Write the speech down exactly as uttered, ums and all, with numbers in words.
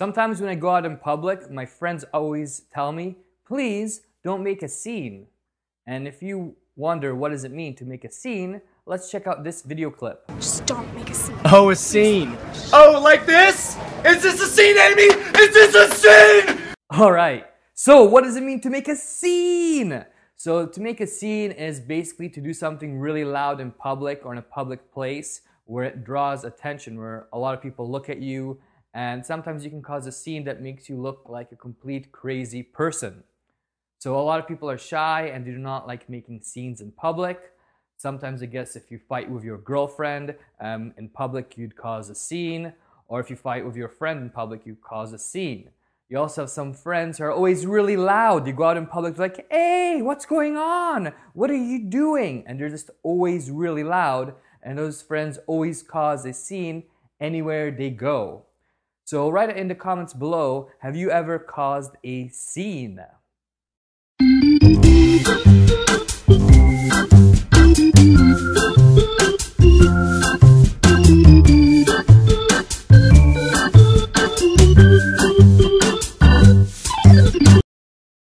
Sometimes when I go out in public, my friends always tell me, please don't make a scene. And if you wonder what does it mean to make a scene, let's check out this video clip. Just don't make a scene. Oh, a scene. Oh, like this? Is this a scene, Amy? Is this a scene? All right. So what does it mean to make a scene? So to make a scene is basically to do something really loud in public or in a public place where it draws attention, where a lot of people look at you. And sometimes you can cause a scene that makes you look like a complete crazy person. So a lot of people are shy and they do not like making scenes in public. Sometimes I guess if you fight with your girlfriend um, in public, you'd cause a scene. Or if you fight with your friend in public, you cause a scene. You also have some friends who are always really loud. You go out in public like, hey, what's going on? What are you doing? And they're just always really loud. And those friends always cause a scene anywhere they go. So write it in the comments below, have you ever caused a scene?